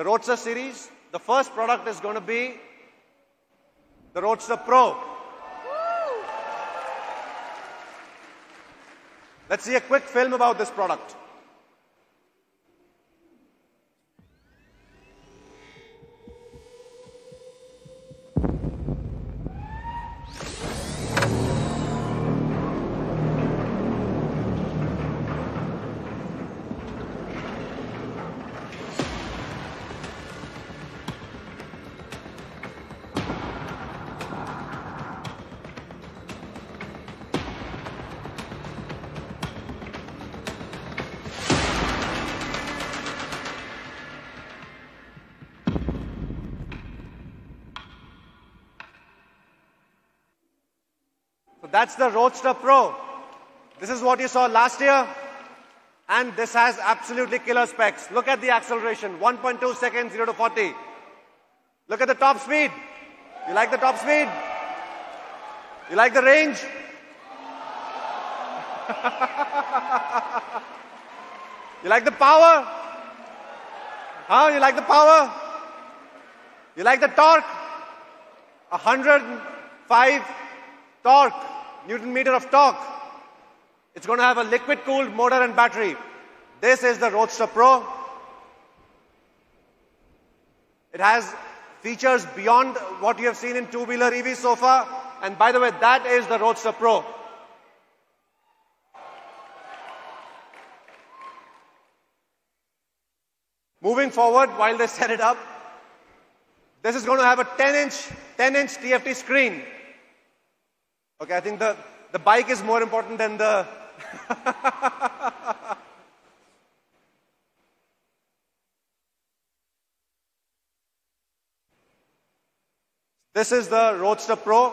The Roadster series, the first product is going to be the Roadster Pro. Let's see a quick film about this product. That's the Roadster Pro. This is what you saw last year, and this has absolutely killer specs. Look at the acceleration, 1.2 seconds, 0 to 40. Look at the top speed. You like the top speed? You like the range? You like the power? Huh? You like the power? You like the torque? 105 torque. Newton meter of torque. It's going to have a liquid cooled motor and battery. This is the Roadster Pro. It has features beyond what you have seen in two-wheeler EVs so far. And by the way, that is the Roadster Pro. Moving forward, while they set it up, this is going to have a 10-inch TFT screen. Okay, I think the bike is more important than the... This is the Roadster Pro.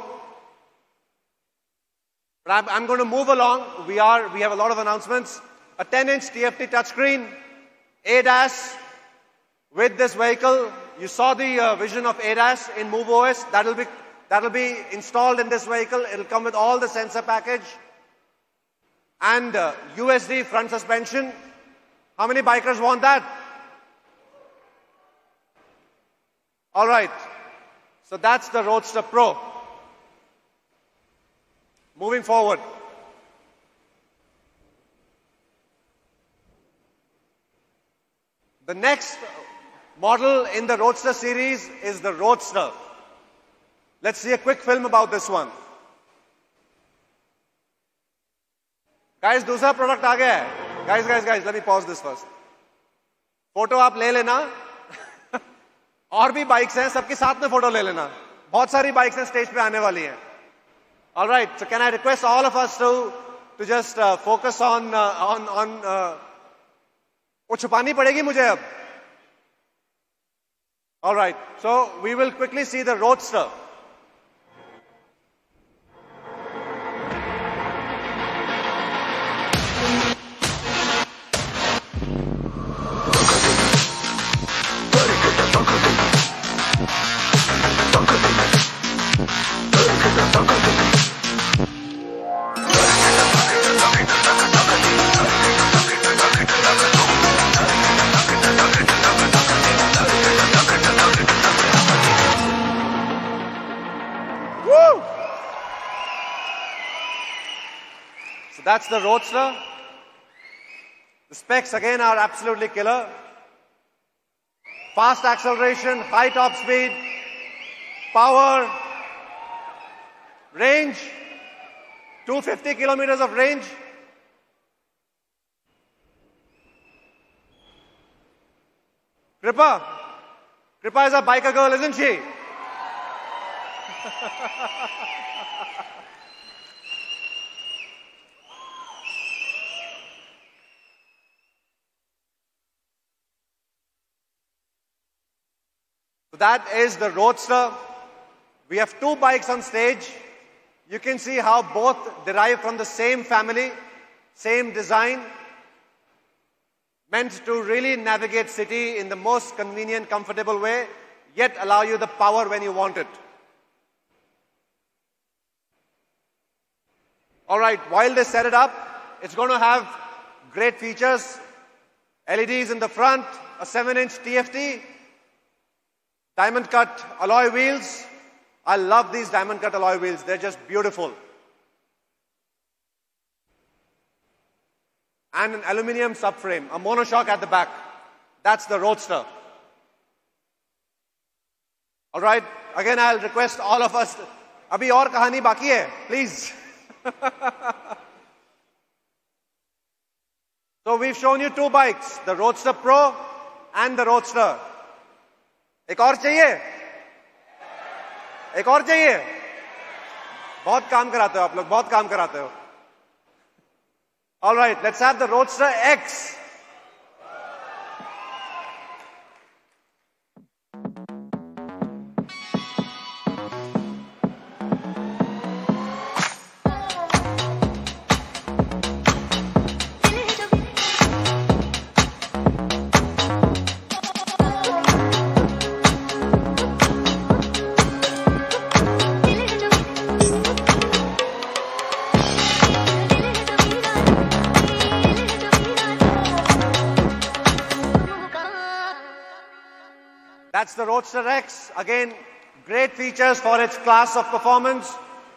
But I'm going to move along. We have a lot of announcements. A 10-inch TFT touchscreen, ADAS with this vehicle. You saw the vision of ADAS in MoveOS. That'll be installed in this vehicle. It'll come with all the sensor package. And USD front suspension. How many bikers want that? All right. So that's the Roadster Pro. Moving forward. The next model in the Roadster series is the Roadster. Let's see a quick film about this one. Guys, दूसरा product आ गया है. Guys, let me pause this first. Photo आप ले लेना. और भी bikes हैं, सबके साथ में photo ले लेना. बहुत सारी bikes हैं stage पे आने वाली हैं. All right, so can I request all of us to just focus on वो छुपानी पड़ेगी मुझे अब. All right, so we will quickly see the Roadster. That's the Roadster. The specs again are absolutely killer. Fast acceleration, high top speed, power, range, 250 kilometers of range. Kripa is a biker girl, isn't she? That is the Roadster. We have two bikes on stage. You can see how both derive from the same family, same design, meant to really navigate city in the most convenient, comfortable way, yet allow you the power when you want it. All right, while they set it up, it's going to have great features. LEDs in the front, a 7-inch TFT, Diamond cut alloy wheels. I love these diamond cut alloy wheels. They're just beautiful. And an aluminium subframe, a monoshock at the back. That's the Roadster. All right. Again, I'll request all of us. Abhi aur kahani baki hai, please. So we've shown you two bikes, the Roadster Pro and the Roadster. Ek aur chahiye? Ek aur chahiye? Bahut kaam karate ho aap log, bahut kaam karate ho. All right, let's have the Roadster X. That's the Roadster X. Again, great features for its class of performance.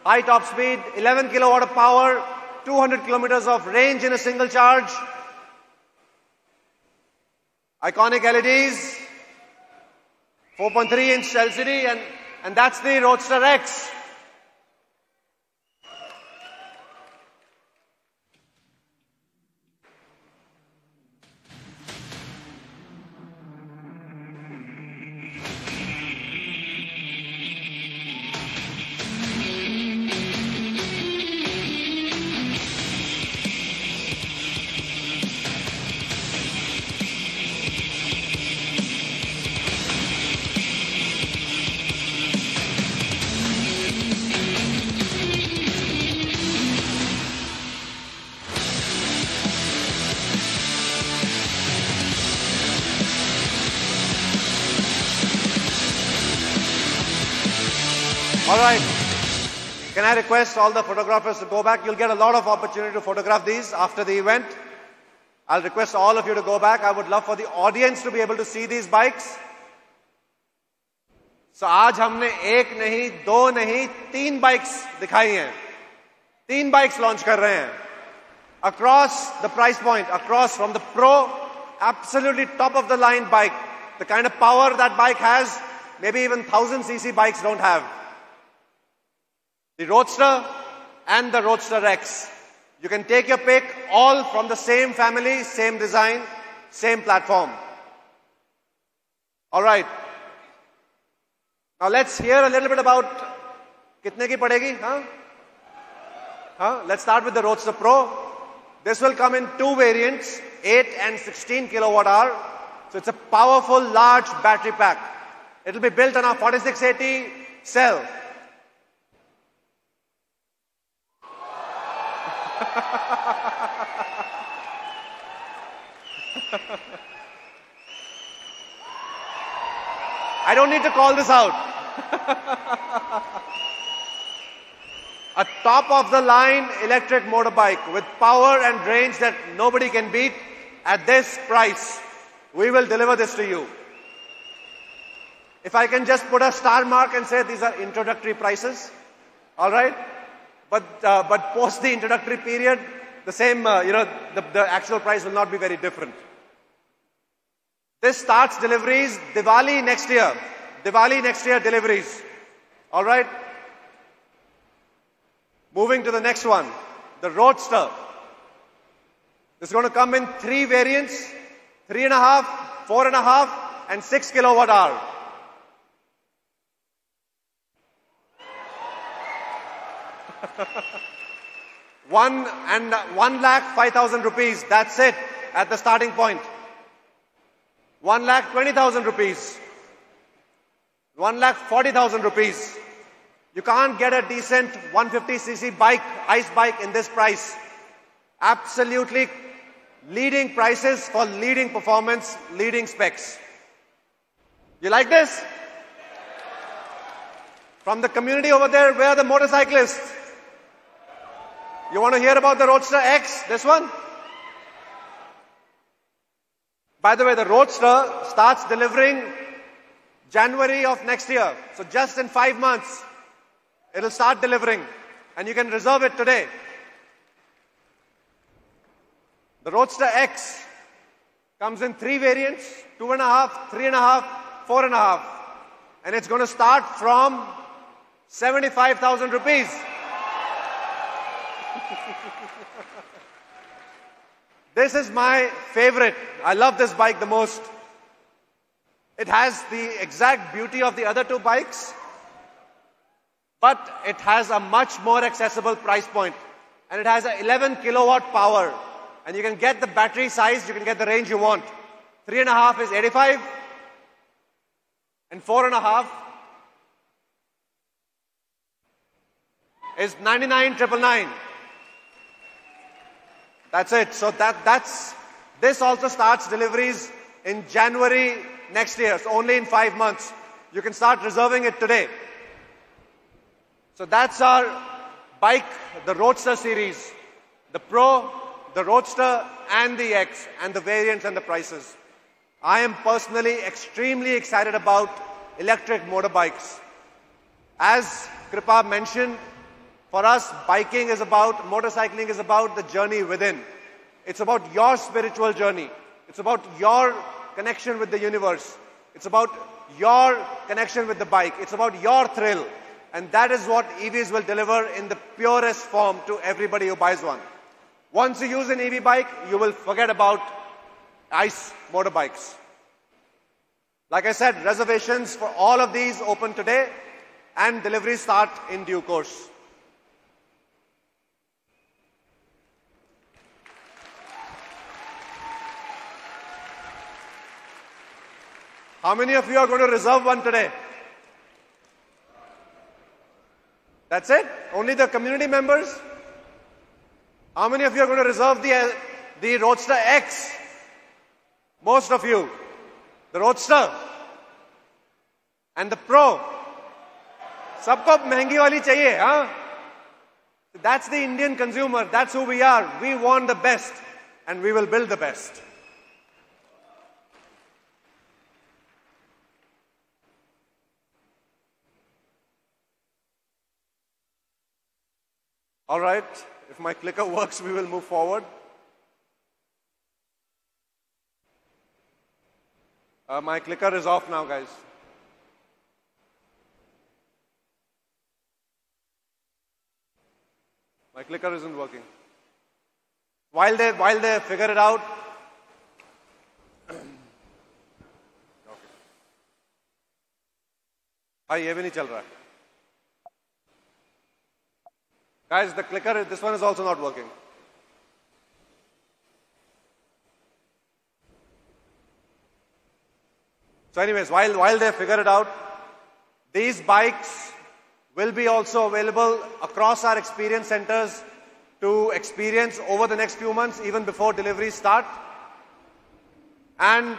High top speed, 11 kilowatt of power, 200 kilometers of range in a single charge. Iconic LEDs, 4.3 inch LCD, and that's the Roadster X. Alright, can I request all the photographers to go back? You'll get a lot of opportunity to photograph these after the event. I'll request all of you to go back. I would love for the audience to be able to see these bikes. So, aaj humne ek nahi, do nahi, teen bikes dikhai hain. Teen bikes launch kar rahe hain. Across the price point, across from the Pro, absolutely top of the line bike. The kind of power that bike has, maybe even 1000cc bikes don't have. The Roadster and the Roadster X. You can take your pick, all from the same family, same design, same platform. All right. Now let's hear a little bit about kitne ki padegi, huh? Let's start with the Roadster Pro. This will come in two variants, 8 and 16 kilowatt hour. So it's a powerful, large battery pack. It will be built on a 4680 cell. I don't need to call this out. A top-of-the-line electric motorbike with power and range that nobody can beat at this price. We will deliver this to you. If I can just put a star mark and say these are introductory prices, all right? But post the introductory period, the same, the actual price will not be very different. This starts deliveries Diwali next year. Diwali next year deliveries. All right. Moving to the next one, the Roadster. It's going to come in three variants, 3.5, 4.5, and 6 kilowatt hour. ₹1,05,000. That's it at the starting point. ₹1,20,000. ₹1,40,000. You can't get a decent 150cc bike, ice bike in this price. Absolutely leading prices for leading performance, leading specs. You like this? From the community over there, where are the motorcyclists? You want to hear about the Roadster X, this one? By the way, the Roadster starts delivering January of next year. So just in 5 months, it'll start delivering, and you can reserve it today. The Roadster X comes in 3 variants, 2.5, 3.5, 4.5, and it's going to start from 75,000 rupees. This is my favorite. I love this bike the most. It has the exact beauty of the other 2 bikes, but it has a much more accessible price point, and it has a 11 kilowatt power, and you can get the battery size, you can get the range you want. 3.5 is 85, and 4.5 is 99,999. That's it. So this also starts deliveries in January next year. So only in 5 months. You can start reserving it today. So that's our bike, the Roadster series. The Pro, the Roadster and the X, and the variants and the prices. I am personally extremely excited about electric motorbikes. As Kripa mentioned, for us, motorcycling is about the journey within. It's about your spiritual journey. It's about your connection with the universe. It's about your connection with the bike. It's about your thrill. And that is what EVs will deliver in the purest form to everybody who buys one. Once you use an EV bike, you will forget about ICE motorbikes. Like I said, reservations for all of these open today, and deliveries start in due course. How many of you are going to reserve one today? That's it? Only the community members? How many of you are going to reserve the Roadster X? Most of you. The Roadster. And the Pro. Sabko mehengi wali chahiye, huh? That's the Indian consumer. That's who we are. We want the best. And we will build the best. All right, if my clicker works, we will move forward. My clicker is off now, guys. My clicker isn't working. While they figure it out. Okay. Bhai, ye bhi nahi chal raha hai. Guys, the clicker, this one is also not working. So anyways, while they figure it out, these bikes will be also available across our experience centers to experience over the next few months, even before deliveries start. And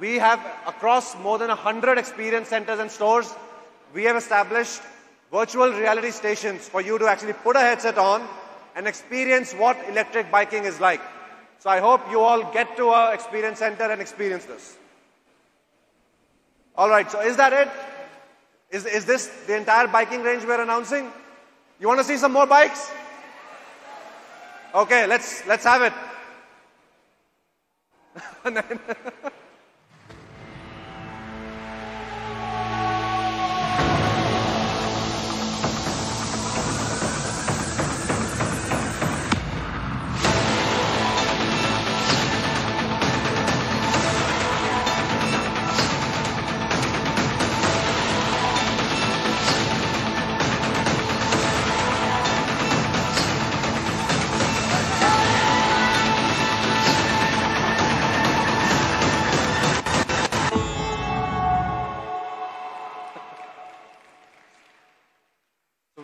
we have, across more than 100 experience centers and stores, we have established virtual reality stations for you to actually put a headset on and experience what electric biking is like. So I hope you all get to our experience center and experience this. All right, so is that it? Is this the entire biking range we're announcing? You want to see some more bikes? Okay, let's have it.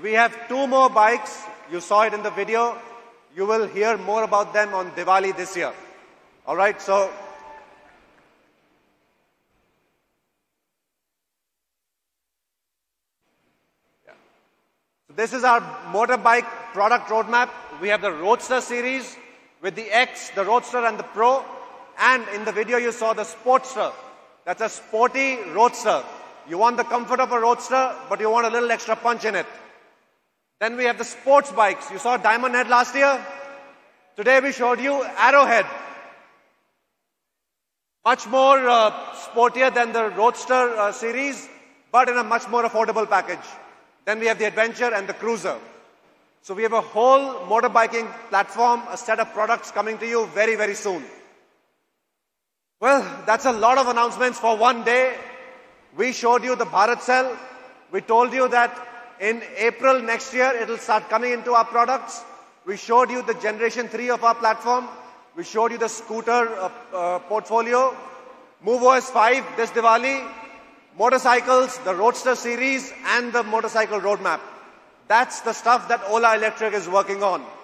We have 2 more bikes. You saw it in the video. You will hear more about them on Diwali this year. All right, so this is our motorbike product roadmap. We have the Roadster series with the X, the Roadster and the Pro. And in the video you saw the Sportster. That's a sporty Roadster. You want the comfort of a Roadster, but you want a little extra punch in it. Then we have the sports bikes. You saw Diamond Head last year. Today we showed you Arrowhead. Much more sportier than the Roadster series, but in a much more affordable package. Then we have the Adventure and the Cruiser. So we have a whole motorbiking platform, a set of products coming to you very, very soon. Well, that's a lot of announcements for one day. We showed you the Bharat cell. We told you that in April next year, it'll start coming into our products. We showed you the Generation 3 of our platform. We showed you the scooter portfolio. MoveOS 5 this Diwali. Motorcycles, the Roadster series, and the motorcycle roadmap. That's the stuff that Ola Electric is working on.